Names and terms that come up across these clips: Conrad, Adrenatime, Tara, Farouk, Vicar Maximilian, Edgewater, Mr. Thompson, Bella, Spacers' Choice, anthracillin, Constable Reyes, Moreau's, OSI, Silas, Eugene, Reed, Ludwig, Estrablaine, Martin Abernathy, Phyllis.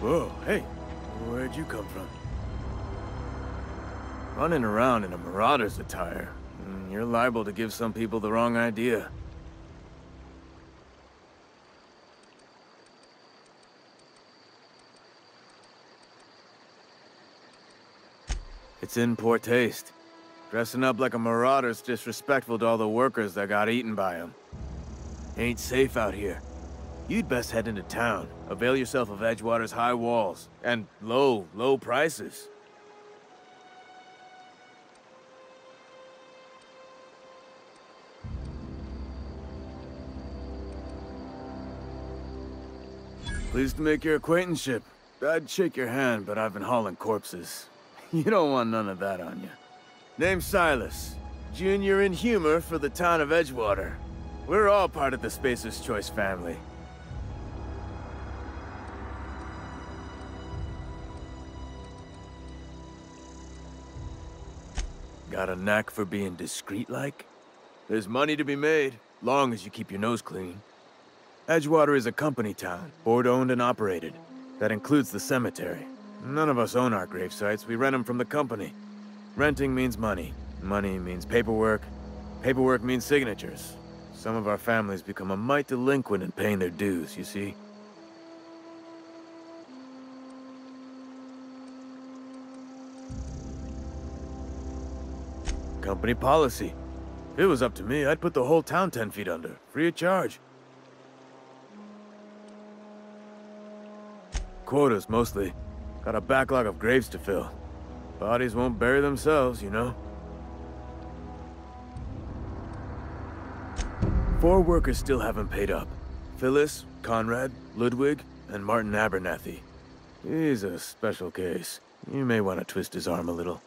Whoa, hey, where'd you come from? Running around in a marauder's attire. You're liable to give some people the wrong idea. It's in poor taste. Dressing up like a marauder's disrespectful to all the workers that got eaten by him. Ain't safe out here. You'd best head into town, avail yourself of Edgewater's high walls, and low prices. Pleased to make your acquaintanceship. I'd shake your hand, but I've been hauling corpses. You don't want none of that on you. Name's Silas, junior in humor for the town of Edgewater. We're all part of the Spacers' Choice family. Got a knack for being discreet-like? There's money to be made, long as you keep your nose clean. Edgewater is a company town, board-owned and operated. That includes the cemetery. None of us own our gravesites, we rent them from the company. Renting means money. Money means paperwork. Paperwork means signatures. Some of our families become a mite delinquent in paying their dues, you see? Company policy. If it was up to me, I'd put the whole town 10 feet under, free of charge. Quotas, mostly. Got a backlog of graves to fill. Bodies won't bury themselves, you know. 4 workers still haven't paid up. Phyllis, Conrad, Ludwig, and Martin Abernathy. He's a special case. You may want to twist his arm a little.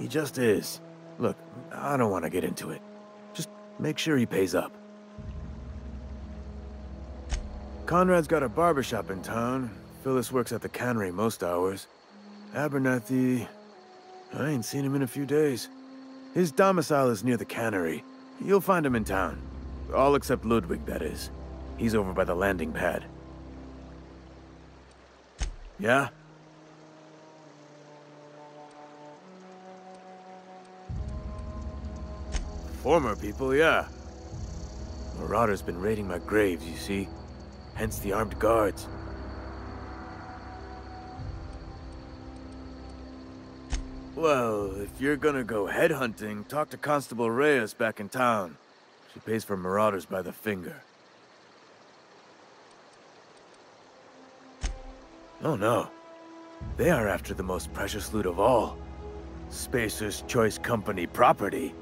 He just is. Look, I don't want to get into it. Just make sure he pays up. Conrad's got a barbershop in town. Phyllis works at the cannery most hours. Abernathy... I ain't seen him in a few days. His domicile is near the cannery. You'll find him in town. All except Ludwig, that is. He's over by the landing pad. Yeah? Former people, yeah. Marauder's been raiding my graves, you see. Hence the armed guards. Well, if you're gonna go headhunting, talk to Constable Reyes back in town. She pays for marauders by the finger. Oh no. They are after the most precious loot of all. Spacers' Choice Company property.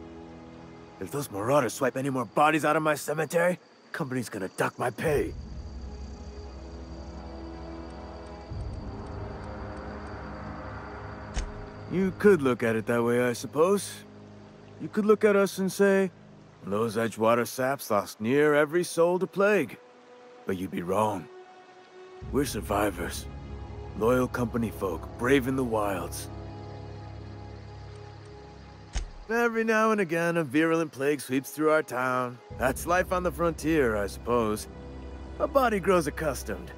If those marauders swipe any more bodies out of my cemetery, company's gonna dock my pay. You could look at it that way, I suppose. You could look at us and say, those Edgewater saps lost near every soul to plague. But you'd be wrong. We're survivors. Loyal company folk, brave in the wilds. Every now and again, a virulent plague sweeps through our town. That's life on the frontier, I suppose. A body grows accustomed.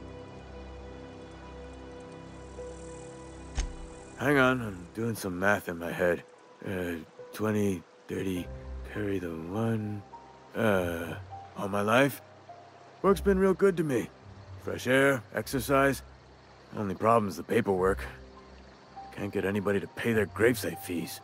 Hang on, I'm doing some math in my head. 20, 30, carry the 1... all my life? Work's been real good to me. Fresh air, exercise. Only problem's the paperwork. Can't get anybody to pay their gravesite fees.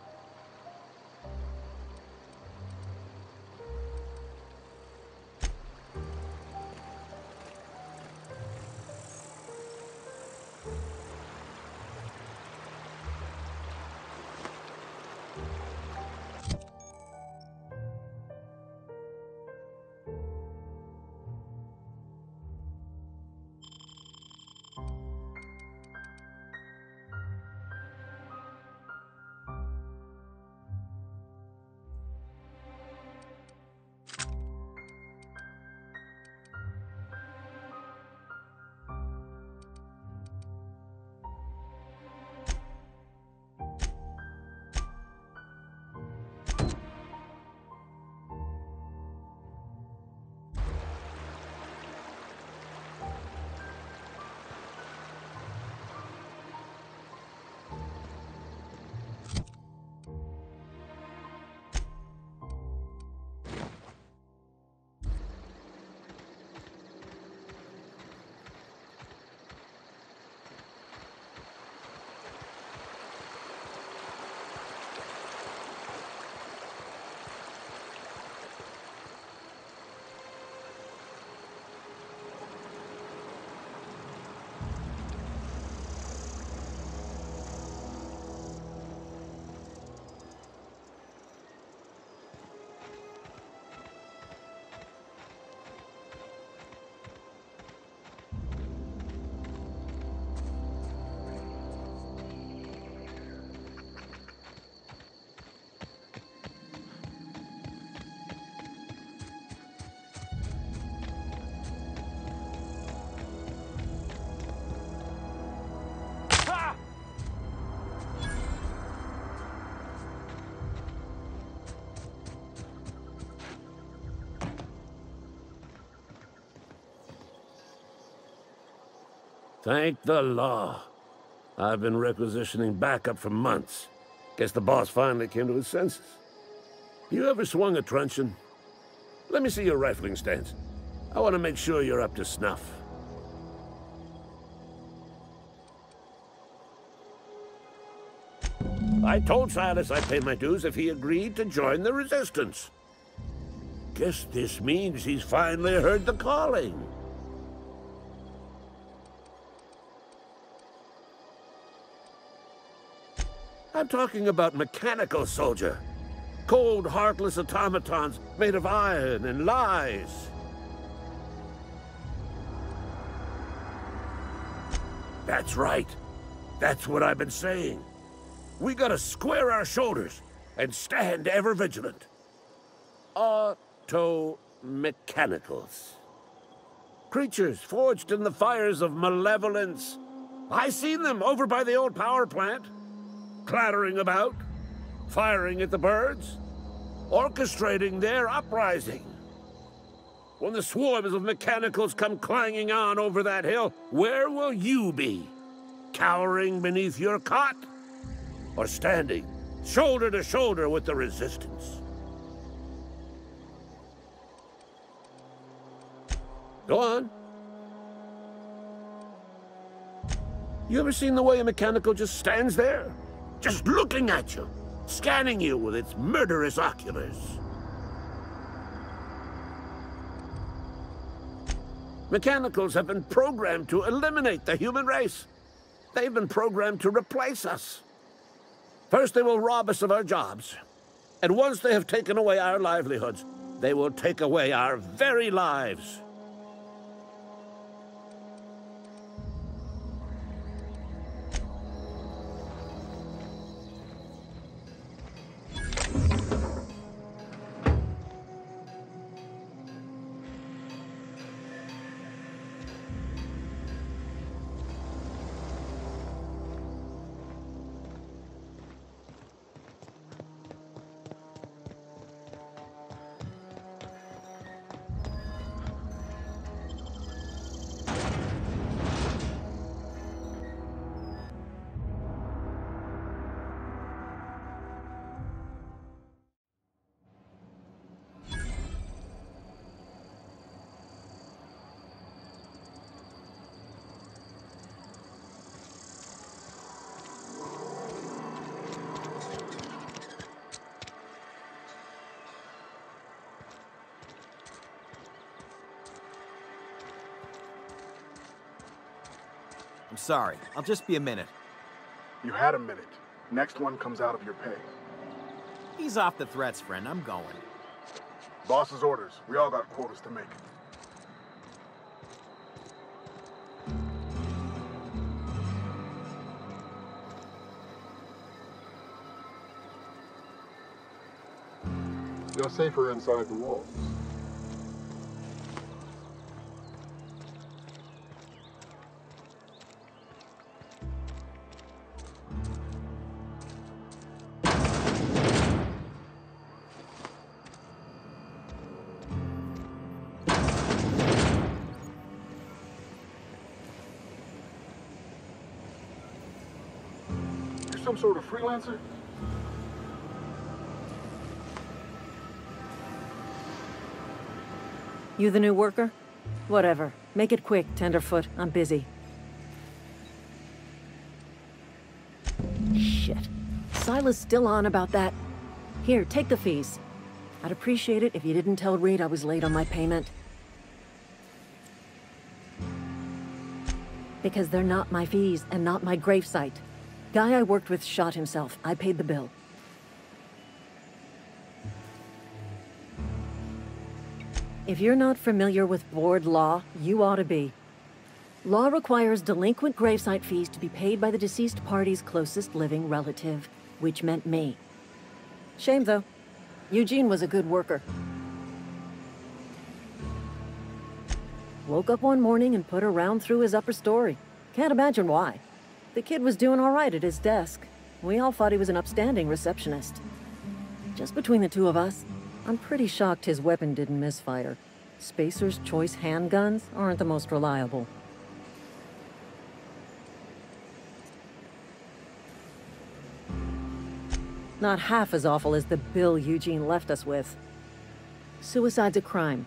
Thank the law. I've been requisitioning backup for months. Guess the boss finally came to his senses. You ever swung a truncheon? Let me see your rifling stance. I want to make sure you're up to snuff. I told Silas I'd pay my dues if he agreed to join the resistance. Guess this means he's finally heard the calling. I'm talking about mechanical soldier. Cold, heartless automatons made of iron and lies. That's right. That's what I've been saying. We gotta square our shoulders and stand ever vigilant. Auto-mechanicals. Creatures forged in the fires of malevolence. I seen them over by the old power plant. Clattering about, firing at the birds, orchestrating their uprising. When the swarms of mechanicals come clanging on over that hill, where will you be? Cowering beneath your cot? Or standing shoulder to shoulder with the resistance? Go on. You ever seen the way a mechanical just stands there? Just looking at you, scanning you with its murderous oculars. Mechanicals have been programmed to eliminate the human race. They've been programmed to replace us. First, they will rob us of our jobs. And once they have taken away our livelihoods, they will take away our very lives. Sorry, I'll just be a minute. You had a minute. Next one comes out of your pay. Ease off the threats, friend. I'm going. Boss's orders. We all got quotas to make. You're safer inside the walls. Sort of freelancer? You the new worker? Whatever. Make it quick, Tenderfoot. I'm busy. Shit. Silas still on about that. Here, take the fees. I'd appreciate it if you didn't tell Reed I was late on my payment. Because they're not my fees and not my gravesite. Guy I worked with shot himself. I paid the bill. If you're not familiar with board law, you ought to be. Law requires delinquent gravesite fees to be paid by the deceased party's closest living relative, which meant me. Shame, though. Eugene was a good worker. Woke up one morning and put a round through his upper story. Can't imagine why. The kid was doing all right at his desk. We all thought he was an upstanding receptionist. Just between the two of us, I'm pretty shocked his weapon didn't misfire. Spacers' Choice handguns aren't the most reliable. Not half as awful as the bill Eugene left us with. Suicide's a crime.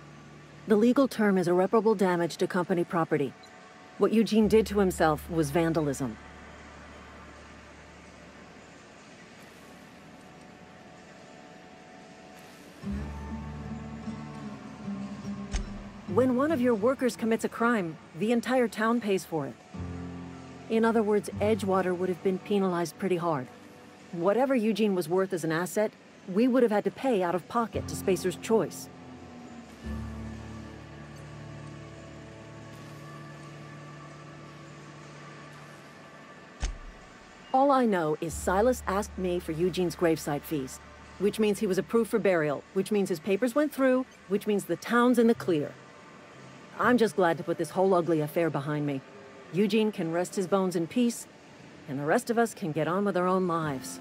The legal term is irreparable damage to company property. What Eugene did to himself was vandalism. When one of your workers commits a crime, the entire town pays for it. In other words, Edgewater would have been penalized pretty hard. Whatever Eugene was worth as an asset, we would have had to pay out of pocket to Spacers' Choice. All I know is Silas asked me for Eugene's gravesite fees, which means he was approved for burial, which means his papers went through, which means the town's in the clear. I'm just glad to put this whole ugly affair behind me. Eugene can rest his bones in peace, and the rest of us can get on with our own lives.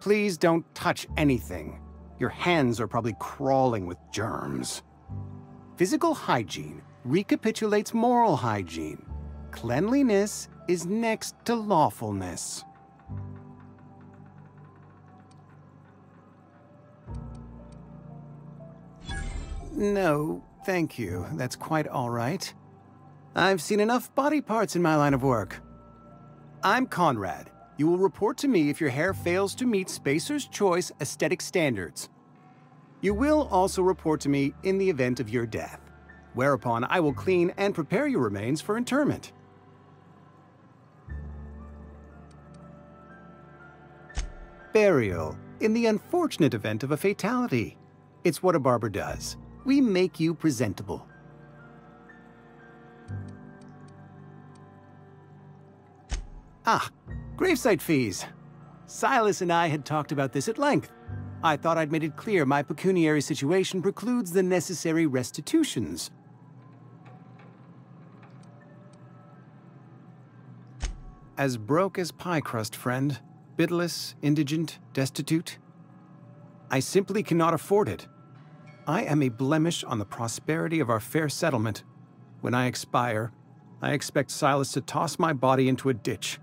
Please don't touch anything. Your hands are probably crawling with germs. Physical hygiene recapitulates moral hygiene. Cleanliness is next to lawfulness. No, thank you. That's quite all right. I've seen enough body parts in my line of work. I'm Conrad. You will report to me if your hair fails to meet Spacer's Choice aesthetic standards. You will also report to me in the event of your death, whereupon I will clean and prepare your remains for interment. Burial, in the unfortunate event of a fatality. It's what a barber does. We make you presentable. Ah. Gravesite fees. Silas and I had talked about this at length. I thought I'd made it clear my pecuniary situation precludes the necessary restitutions. As broke as pie crust, friend. Bidless, indigent, destitute. I simply cannot afford it. I am a blemish on the prosperity of our fair settlement. When I expire, I expect Silas to toss my body into a ditch.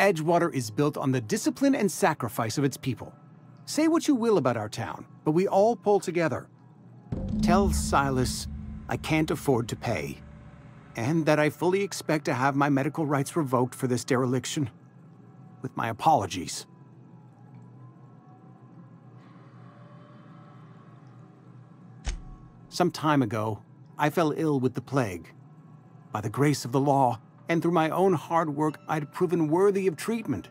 Edgewater is built on the discipline and sacrifice of its people. Say what you will about our town, but we all pull together. Tell Silas I can't afford to pay, and that I fully expect to have my medical rights revoked for this dereliction. With my apologies. Some time ago, I fell ill with the plague. By the grace of the law, and through my own hard work, I'd proven worthy of treatment.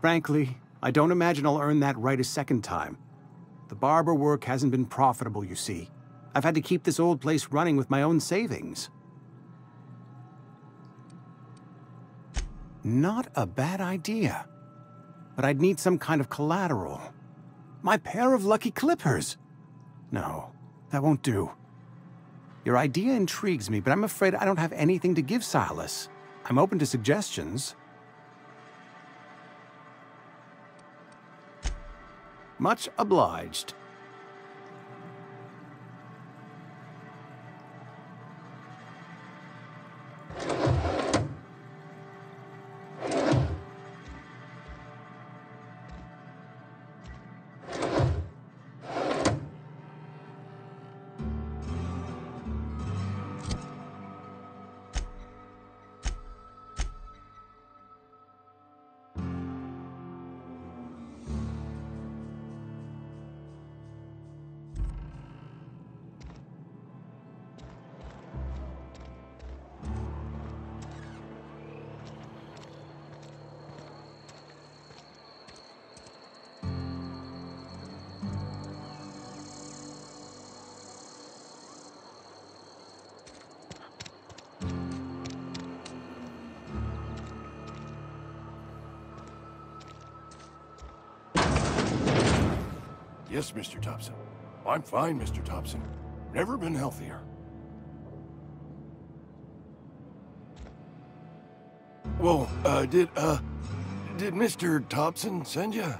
Frankly, I don't imagine I'll earn that right a second time. The barber work hasn't been profitable, you see. I've had to keep this old place running with my own savings. Not a bad idea. But I'd need some kind of collateral. My pair of lucky clippers! No, that won't do. Your idea intrigues me, but I'm afraid I don't have anything to give Silas. I'm open to suggestions. Much obliged. Yes, Mr. Thompson. I'm fine, Mr. Thompson. Never been healthier. Well, did Mr. Thompson send you?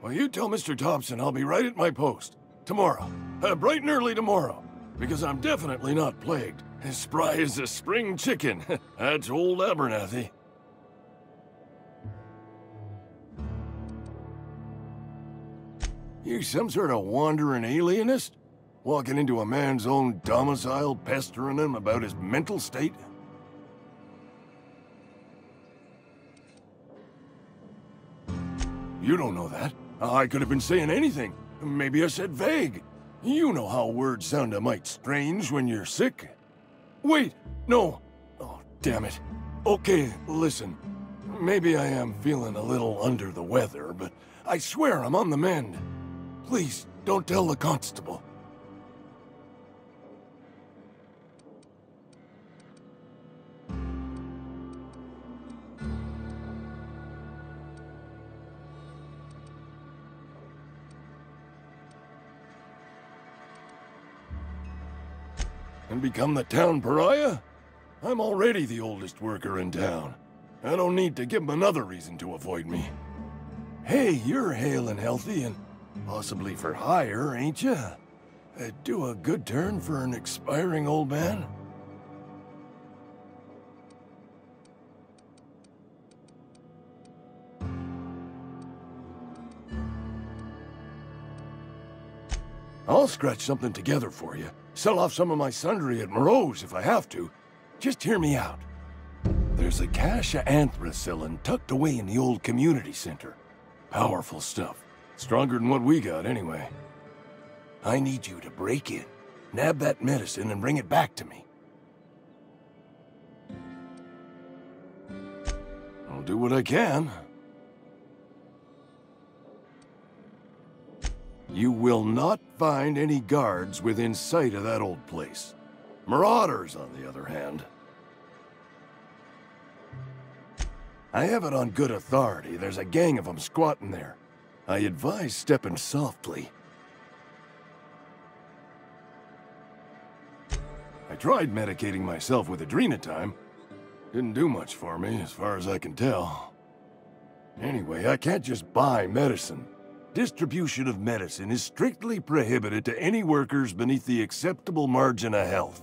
Well, you tell Mr. Thompson I'll be right at my post. Tomorrow. Bright and early tomorrow. Because I'm definitely not plagued. As spry as a spring chicken. That's old Abernathy. You some sort of wandering alienist? Walking into a man's own domicile, pestering him about his mental state? You don't know that. I could have been saying anything. Maybe I said vague. You know how words sound a mite strange when you're sick. Wait, no. Oh, damn it. Okay, listen. Maybe I am feeling a little under the weather, but I swear I'm on the mend. Please, don't tell the constable. And become the town pariah? I'm already the oldest worker in town. I don't need to give him another reason to avoid me. Hey, you're hale and healthy and possibly for hire, ain't you? Do a good turn for an expiring old man? I'll scratch something together for you. Sell off some of my sundry at Moreau's if I have to. Just hear me out. There's a cache of anthracillin tucked away in the old community center. Powerful stuff. Stronger than what we got, anyway. I need you to break in, nab that medicine, and bring it back to me. I'll do what I can. You will not find any guards within sight of that old place. Marauders, on the other hand. I have it on good authority. There's a gang of them squatting there. I advise stepping softly. I tried medicating myself with Adrenatime. Didn't do much for me, as far as I can tell. Anyway, I can't just buy medicine. Distribution of medicine is strictly prohibited to any workers beneath the acceptable margin of health.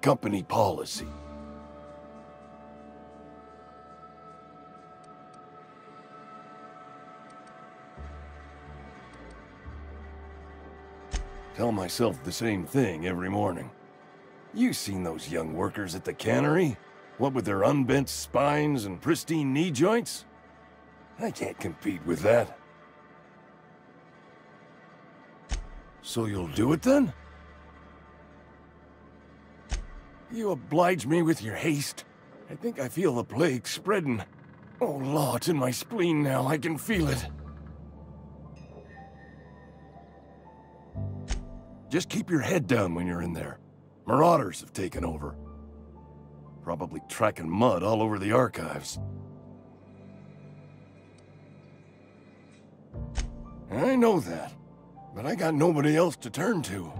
Company policy. Tell myself the same thing every morning. You seen those young workers at the cannery? What with their unbent spines and pristine knee joints? I can't compete with that. So you'll do it then? You oblige me with your haste. I think I feel the plague spreading. Oh, law, it's in my spleen now. I can feel it. Just keep your head down when you're in there. Marauders have taken over. Probably tracking mud all over the archives. I know that, but I got nobody else to turn to.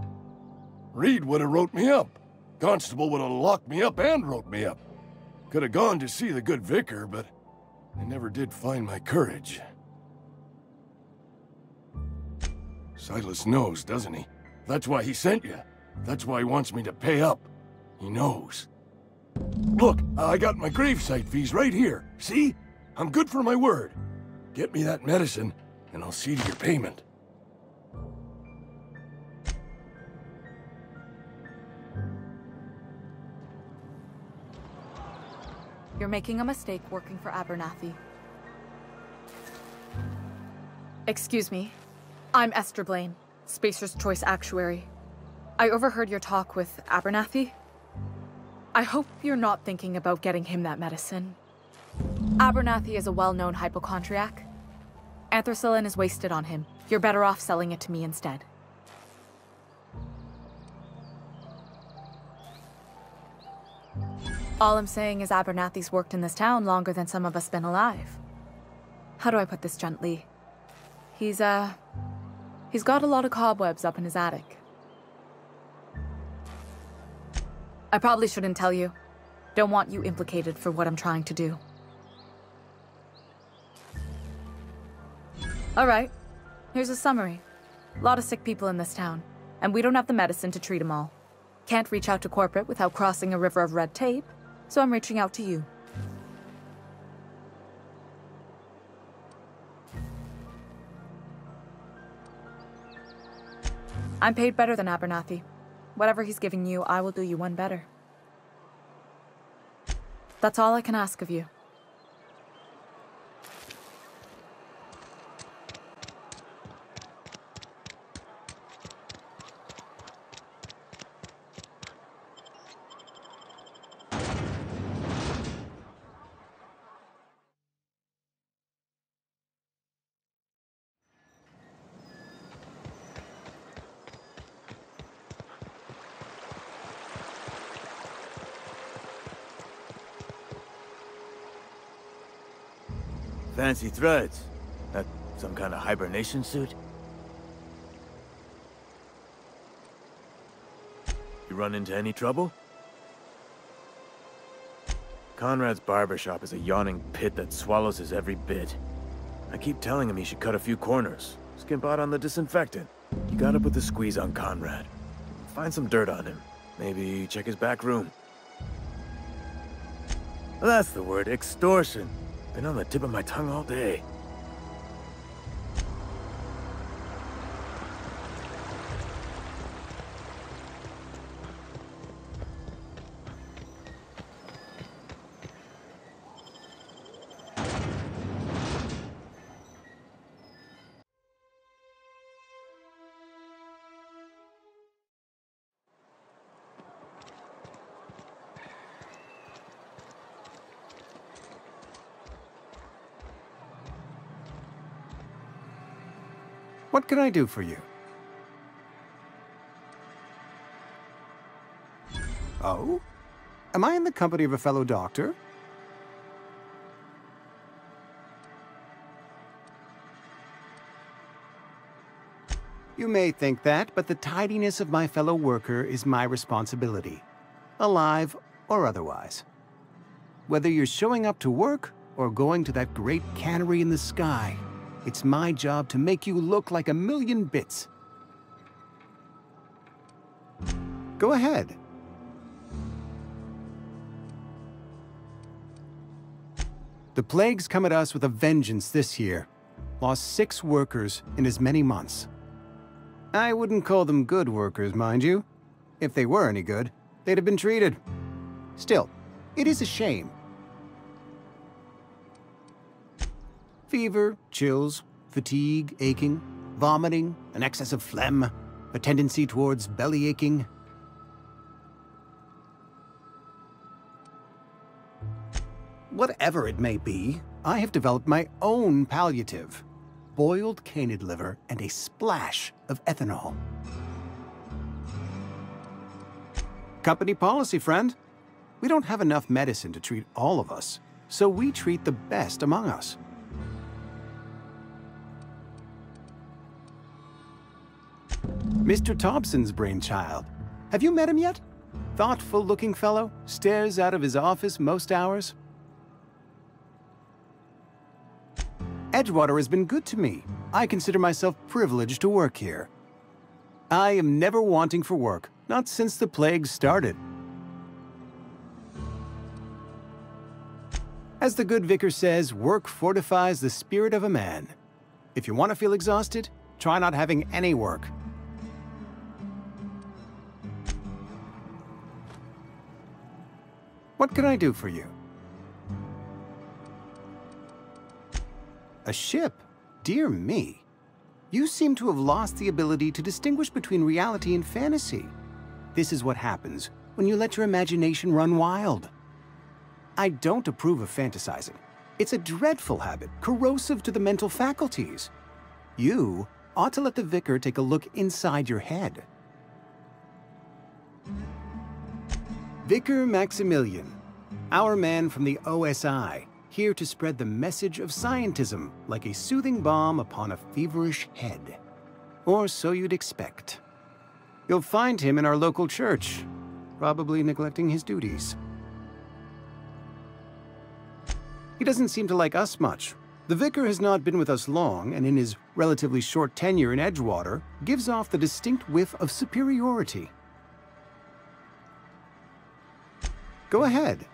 Reed would have wrote me up. Constable would have locked me up and wrote me up. Could have gone to see the good vicar, but I never did find my courage. Silas knows, doesn't he? That's why he sent you. That's why he wants me to pay up. He knows. Look, I got my gravesite fees right here. See? I'm good for my word. Get me that medicine, and I'll see to your payment. You're making a mistake working for Abernathy. Excuse me. I'm Estrablaine, Spacers' Choice Actuary. I overheard your talk with Abernathy. I hope you're not thinking about getting him that medicine. Abernathy is a well-known hypochondriac. Anthracillin is wasted on him. You're better off selling it to me instead. All I'm saying is Abernathy's worked in this town longer than some of us been alive. How do I put this gently? He's got a lot of cobwebs up in his attic. I probably shouldn't tell you. Don't want you implicated for what I'm trying to do. All right, here's a summary. A lot of sick people in this town, and we don't have the medicine to treat them all. Can't reach out to corporate without crossing a river of red tape. So I'm reaching out to you. I'm paid better than Abernathy. Whatever he's giving you, I will do you one better. That's all I can ask of you. Fancy threads. That some kind of hibernation suit? You run into any trouble? Conrad's barbershop is a yawning pit that swallows his every bit. I keep telling him he should cut a few corners, skimp out on the disinfectant. You gotta put the squeeze on Conrad. Find some dirt on him. Maybe check his back room. Well, that's the word, extortion. Been on the tip of my tongue all day. What can I do for you? Oh? Am I in the company of a fellow doctor? You may think that, but the tidiness of my fellow worker is my responsibility, alive or otherwise. Whether you're showing up to work or going to that great cannery in the sky, it's my job to make you look like a million bits. Go ahead. The plague's come at us with a vengeance this year. Lost 6 workers in as many months. I wouldn't call them good workers, mind you. If they were any good, they'd have been treated. Still, it is a shame. Fever, chills, fatigue, aching, vomiting, an excess of phlegm, a tendency towards belly aching. Whatever it may be, I have developed my own palliative. Boiled canid liver and a splash of ethanol. Company policy, friend. We don't have enough medicine to treat all of us, so we treat the best among us. Mr. Thompson's brainchild. Have you met him yet? Thoughtful-looking fellow, stares out of his office most hours. Edgewater has been good to me. I consider myself privileged to work here. I am never wanting for work, not since the plague started. As the good vicar says, work fortifies the spirit of a man. If you want to feel exhausted, try not having any work. What can I do for you? A ship? Dear me. You seem to have lost the ability to distinguish between reality and fantasy. This is what happens when you let your imagination run wild. I don't approve of fantasizing. It's a dreadful habit, corrosive to the mental faculties. You ought to let the vicar take a look inside your head. Vicar Maximilian, our man from the OSI. Here to spread the message of scientism like a soothing balm upon a feverish head. Or so you'd expect. You'll find him in our local church, probably neglecting his duties. He doesn't seem to like us much. The vicar has not been with us long, and in his relatively short tenure in Edgewater, gives off the distinct whiff of superiority. Go ahead.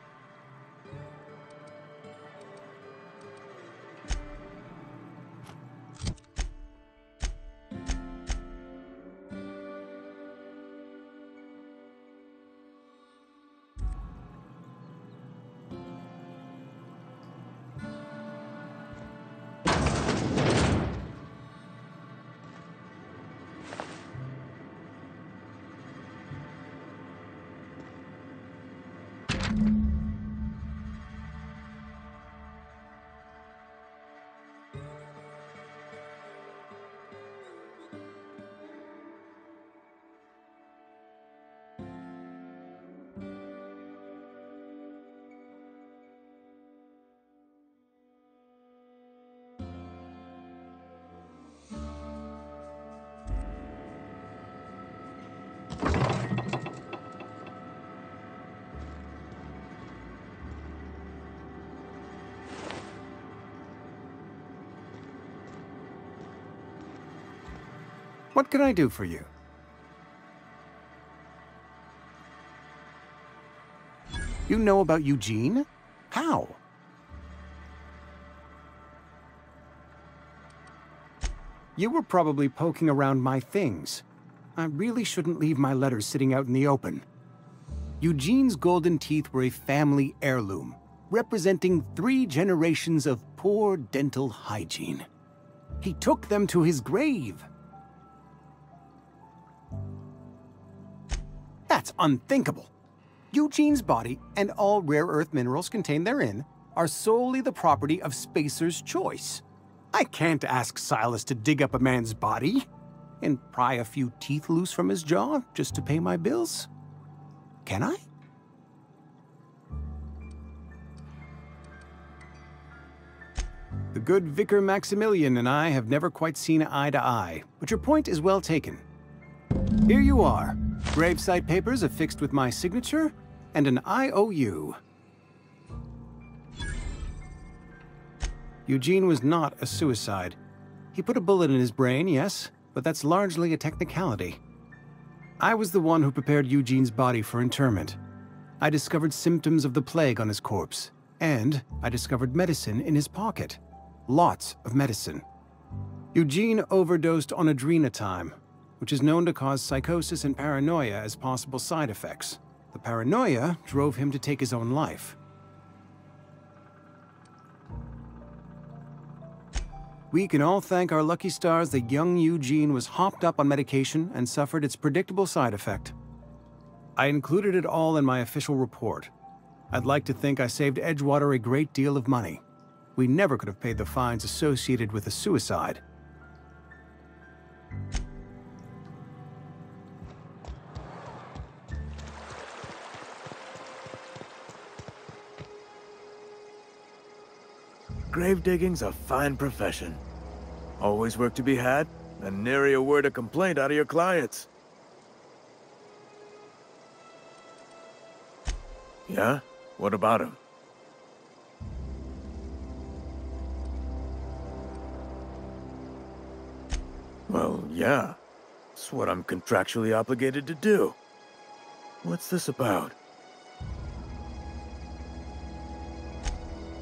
What can I do for you? You know about Eugene? How? You were probably poking around my things. I really shouldn't leave my letters sitting out in the open. Eugene's golden teeth were a family heirloom, representing 3 generations of poor dental hygiene. He took them to his grave. That's unthinkable. Eugene's body and all rare earth minerals contained therein are solely the property of Spacers' Choice. I can't ask Silas to dig up a man's body and pry a few teeth loose from his jaw just to pay my bills. Can I? The good Vicar Maximilian and I have never quite seen eye to eye, but your point is well taken. Here you are. Gravesite papers affixed with my signature, and an IOU. Eugene was not a suicide. He put a bullet in his brain, yes, but that's largely a technicality. I was the one who prepared Eugene's body for interment. I discovered symptoms of the plague on his corpse, and I discovered medicine in his pocket. Lots of medicine. Eugene overdosed on Adrenatime. which is known to cause psychosis and paranoia as possible side effects. The paranoia drove him to take his own life. We can all thank our lucky stars that young Eugene was hopped up on medication and suffered its predictable side effect. I included it all in my official report. I'd like to think I saved Edgewater a great deal of money. We never could have paid the fines associated with a suicide. Grave digging's a fine profession. Always work to be had, and nary a word of complaint out of your clients. Yeah? What about him? Well, yeah. It's what I'm contractually obligated to do. What's this about?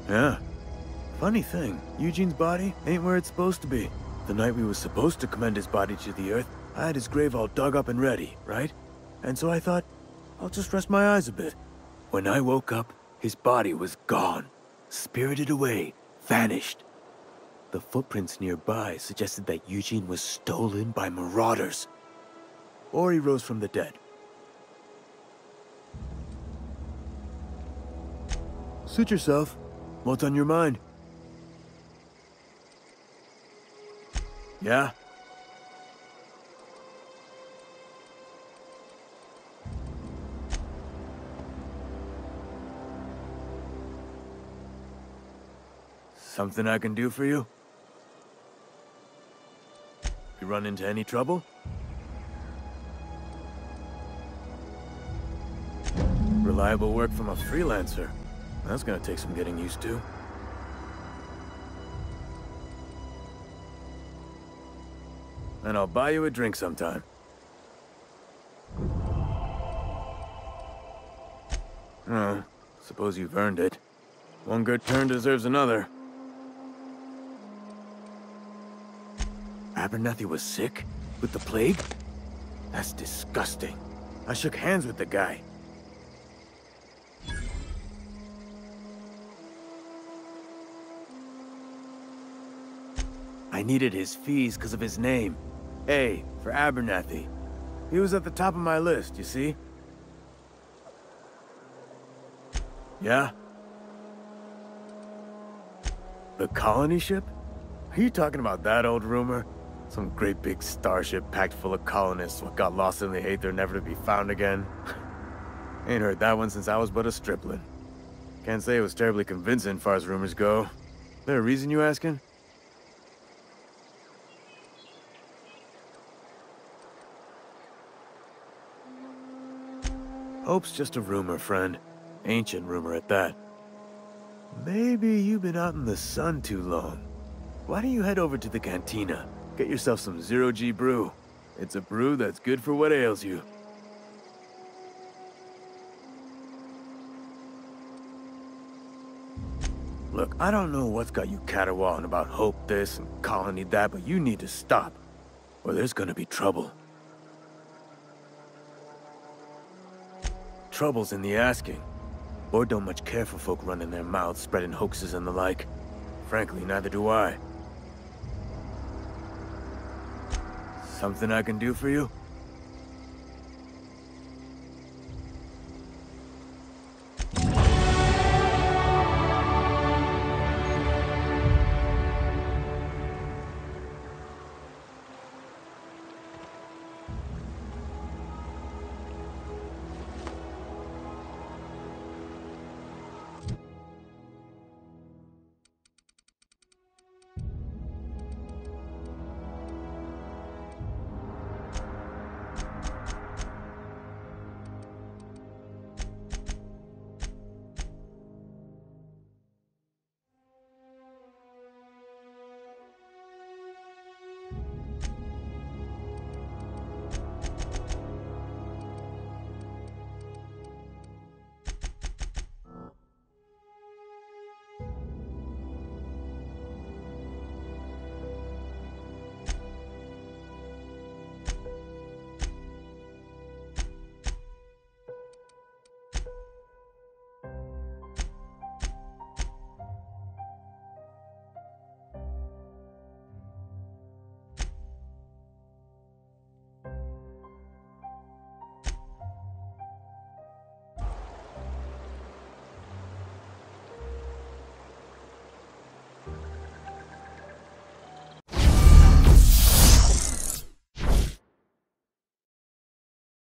Yeah. Funny thing, Eugene's body ain't where it's supposed to be. The night we was supposed to commend his body to the earth, I had his grave all dug up and ready, right? And so I thought, I'll just rest my eyes a bit. When I woke up, his body was gone, spirited away, vanished. The footprints nearby suggested that Eugene was stolen by marauders, or he rose from the dead. Suit yourself. What's on your mind? Yeah? Something I can do for you? You run into any trouble? Reliable work from a freelancer. That's gonna take some getting used to. And I'll buy you a drink sometime. Oh, suppose you've earned it. One good turn deserves another. Abernathy was sick? With the plague? That's disgusting. I shook hands with the guy. I needed his fees because of his name. A for Abernathy. He was at the top of my list, you see? Yeah? The colony ship? Are you talking about that old rumor? Some great big starship packed full of colonists what got lost in the aether never to be found again. Ain't heard that one since I was but a stripling. Can't say it was terribly convincing far as rumors go. There a reason you asking? Hope's just a rumor, friend. Ancient rumor at that. Maybe you've been out in the sun too long. Why don't you head over to the cantina? Get yourself some zero-G brew. It's a brew that's good for what ails you. Look, I don't know what's got you caterwauling about hope this and colony that, but you need to stop, or there's gonna be trouble. Trouble's in the asking. Or don't much care for folk running their mouths, spreading hoaxes and the like. Frankly, neither do I. Something I can do for you?